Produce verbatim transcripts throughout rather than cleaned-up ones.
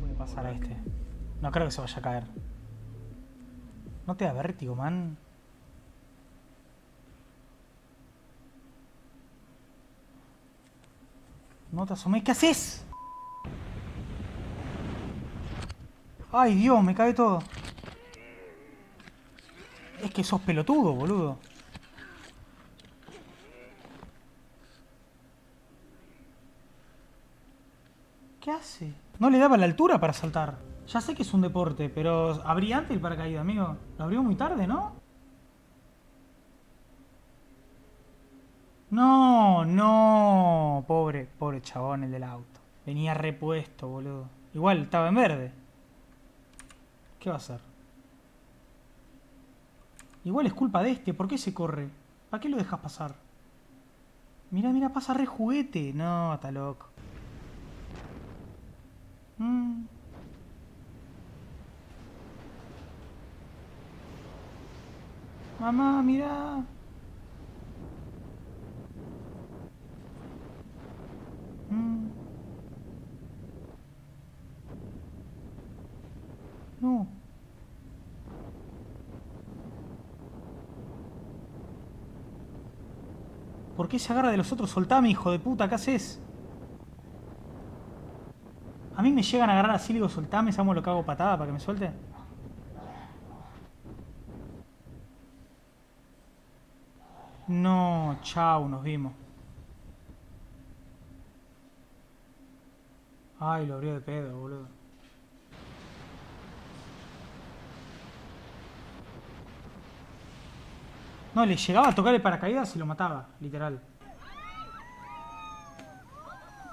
Puede pasar a este. No creo que se vaya a caer. No te da vértigo, man. No te asomes. ¿Qué haces? Ay, Dios, me cae todo. Es que sos pelotudo, boludo. ¿Qué hace? No le daba la altura para saltar. Ya sé que es un deporte, pero abrí antes el paracaídas, amigo. Lo abrió muy tarde, ¿no? No, no. Pobre, pobre chabón el del auto. Venía repuesto, boludo. Igual estaba en verde. ¿Qué va a hacer? Igual es culpa de este, ¿por qué se corre? ¿Para qué lo dejas pasar? Mira, mira, pasa re juguete. No, está loco. Mm. Mamá, mira. Mm. No. ¿Por qué se agarra de los otros? Soltame, hijo de puta, ¿qué haces? A mí me llegan a agarrar así, digo, soltame, ¿sabes lo que hago? Patada para que me suelte. No, chau, nos vimos. Ay, lo abrió de pedo, boludo. No, le llegaba a tocar el paracaídas y lo mataba, literal.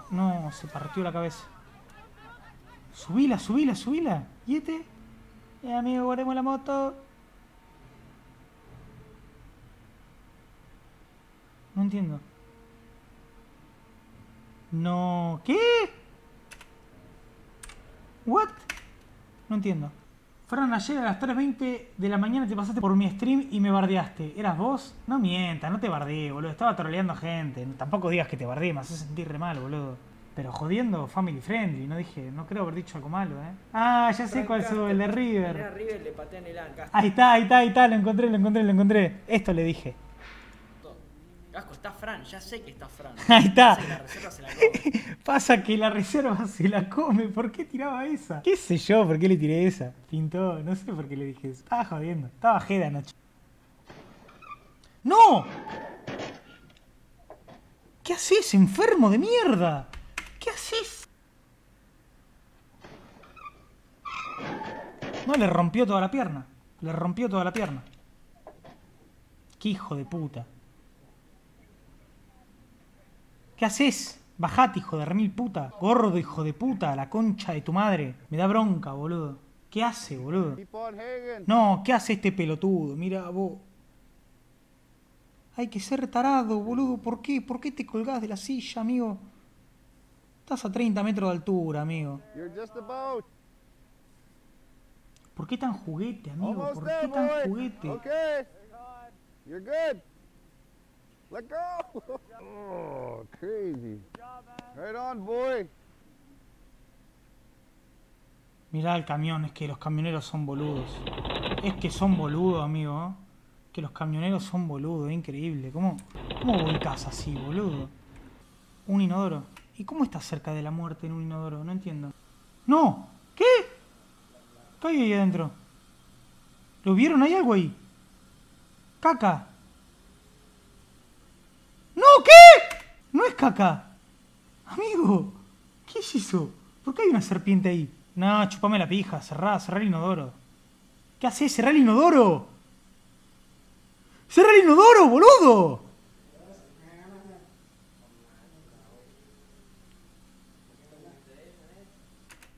No, se partió la cabeza. Subila, subila, subila. ¿Y este? Eh, amigo, guardemos la moto. No entiendo. No, ¿qué? ¿What? No entiendo. Fran, ayer a las tres veinte de la mañana te pasaste por mi stream y me bardeaste. ¿Eras vos? No mientas, no te bardeé, boludo. Estaba troleando a gente. Tampoco digas que te bardeé, me haces sentir re mal, boludo. Pero jodiendo, family friendly. No dije, no creo haber dicho algo malo, ¿eh? Ah, ya sé cuál es el de River. A River le patean el anca. Ahí está, ahí está, ahí está. Lo encontré, lo encontré, lo encontré. Esto le dije. Casco, está Fran, ya sé que está Fran. Ahí está. Pasa que la reserva se la come. Pasa que la reserva se la come. ¿Por qué tiraba esa? ¿Qué sé yo? ¿Por qué le tiré esa? Pintó, no sé por qué le dije eso. Estaba jodiendo, estaba jeda anoche. ¡No! ¿Qué haces, enfermo de mierda? ¿Qué haces? No, le rompió toda la pierna. Le rompió toda la pierna. ¡Qué hijo de puta! ¿Qué haces? Bajate, hijo de remil puta. Gordo, hijo de puta. La concha de tu madre. Me da bronca, boludo. ¿Qué hace, boludo? No, ¿qué hace este pelotudo? Mira, vos. Hay que ser tarado, boludo. ¿Por qué? ¿Por qué te colgás de la silla, amigo? Estás a treinta metros de altura, amigo. ¿Por qué tan juguete, amigo? ¿Por qué tan juguete? Let go! Oh, crazy. Right on, boy. Mirá el camión, es que los camioneros son boludos. Es que son boludos, amigo. Que los camioneros son boludos, increíble. ¿Cómo, cómo volcás así, boludo? Un inodoro. ¿Y cómo estás cerca de la muerte en un inodoro? No entiendo. ¡No! ¿Qué? ¿Qué hay ahí adentro? ¿Lo vieron? ¿Hay algo ahí? ¡Caca! ¡No! ¿Qué? No es caca. Amigo, ¿qué es eso? ¿Por qué hay una serpiente ahí? No, chupame la pija, cerrá, cerrá el inodoro. ¿Qué haces? ¡Cerrá el inodoro! ¡Cerrá el inodoro, boludo!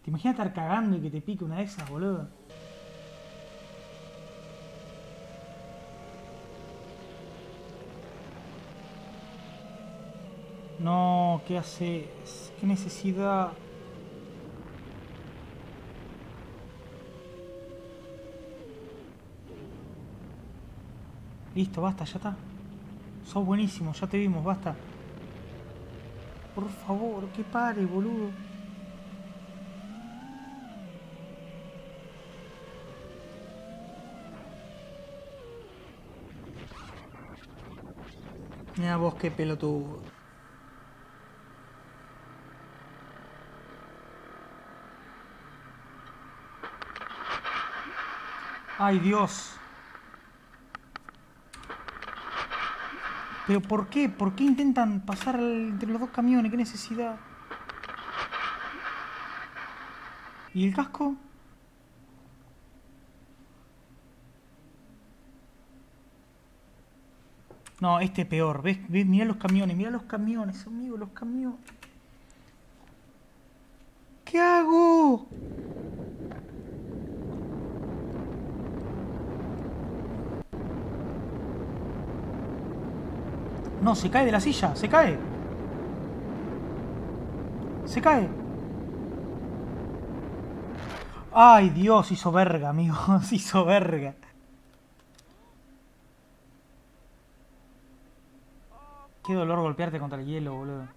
¿Te imaginas estar cagando y que te pique una de esas, boludo? No, ¿qué haces? ¿Qué necesidad? Listo, basta, ya está. Sos buenísimo, ya te vimos, basta. Por favor, que pare, boludo. Mirá vos, qué pelotudo. ¡Ay, Dios! ¿Pero por qué? ¿Por qué intentan pasar entre los dos camiones? ¿Qué necesidad? ¿Y el casco? No, este es peor. ¿Ves? ¿Ves? Mirá los camiones, mirá los camiones, amigo, los camiones. ¿Qué hago? No, se cae de la silla, se cae. Se cae. Ay, Dios, hizo verga, amigo. Hizo verga. Qué dolor golpearte contra el hielo, boludo.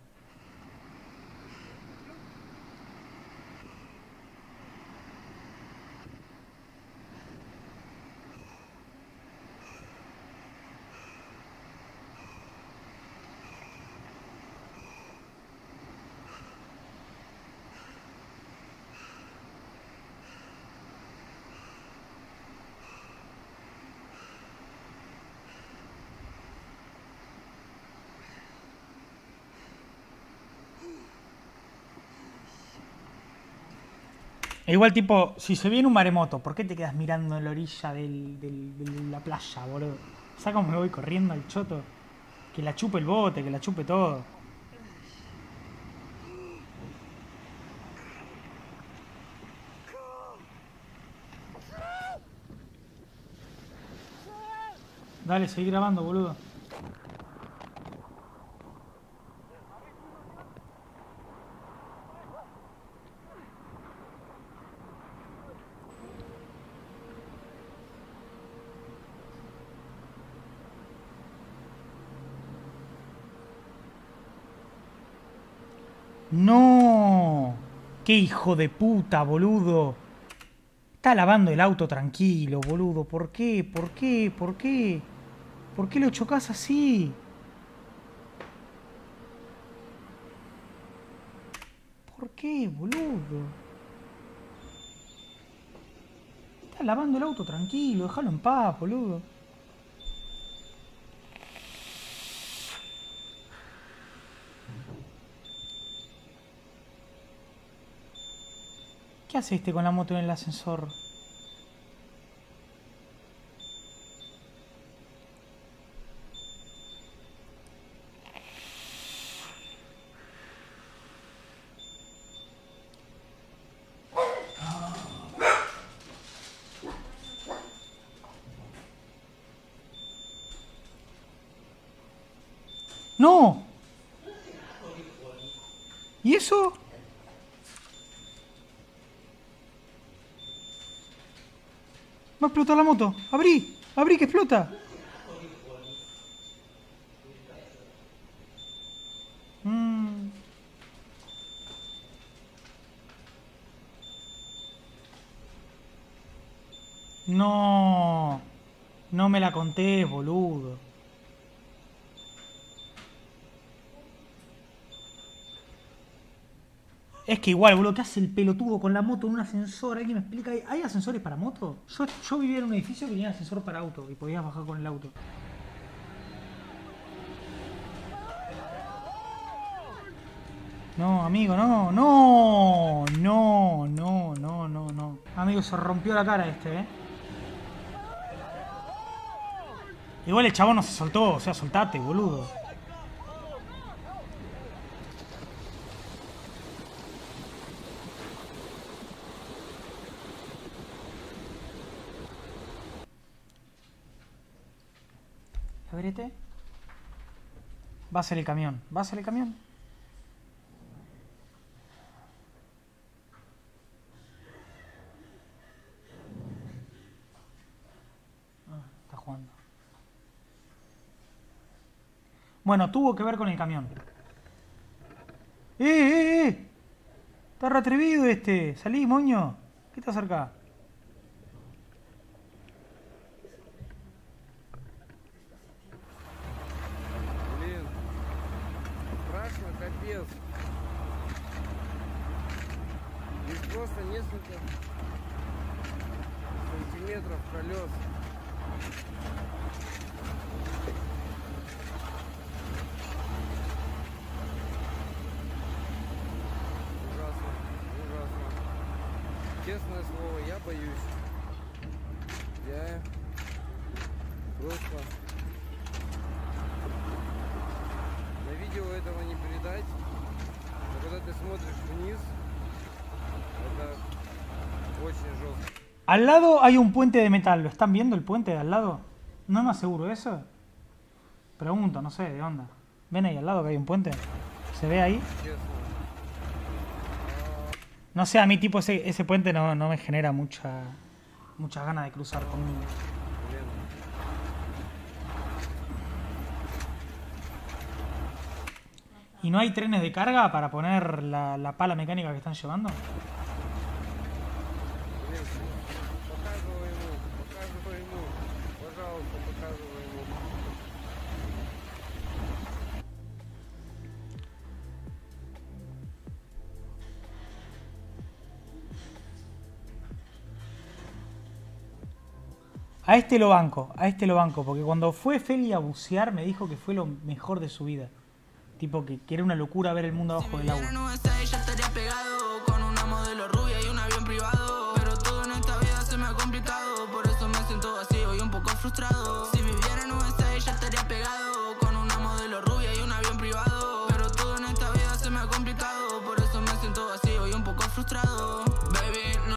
Igual, tipo, si se viene un maremoto, ¿por qué te quedas mirando en la orilla del, del, de la playa, boludo? ¿Sabes cómo me voy corriendo al choto? Que la chupe el bote, que la chupe todo. Dale, seguí grabando, boludo. No, qué hijo de puta, boludo. Está lavando el auto tranquilo, boludo. ¿Por qué? ¿Por qué? ¿Por qué? ¿Por qué lo chocás así? ¿Por qué, boludo? Está lavando el auto tranquilo, déjalo en paz, boludo. ¿Qué hace este con la moto en el ascensor? ¡No! ¿Y eso? Va a explotar la moto. ¡Abrí! ¡Abrí que explota! Mm. No. No me la conté, boludo. Es que igual, boludo, ¿qué hace el pelotudo con la moto en un ascensor? ¿Alguien me explica? ¿Hay ascensores para moto? Yo, yo vivía en un edificio que tenía ascensor para auto y podías bajar con el auto. No, amigo, no, no, no, no, no, no, no. Amigo, se rompió la cara este, ¿eh? Igual el chabón no se soltó, o sea, soltate, boludo. Abrete. Va a ser el camión. Va a ser el camión. Ah, está jugando. Bueno, tuvo que ver con el camión. ¡Eh, eh, eh! Está re atrevido este. Salí, moño. ¿Qué está cerca? Честное слово, я боюсь. Я просто... На видео этого не передать. Но когда ты смотришь вниз, это очень жестко. Al lado hay un puente de metal. ¿Lo están viendo el puente de al lado? No me aseguro eso. Pregunto, no sé, de onda. ¿Ven ahí al lado que hay un puente? ¿Se ve ahí? No sé, a mí tipo ese, ese puente no, no me genera mucha muchas ganas de cruzar conmigo. ¿Y no hay trenes de carga para poner la, la pala mecánica que están llevando? A este lo banco, a este lo banco, porque cuando fue Feli a bucear me dijo que fue lo mejor de su vida. Tipo que, que era una locura ver el mundo abajo del agua. Frustrado.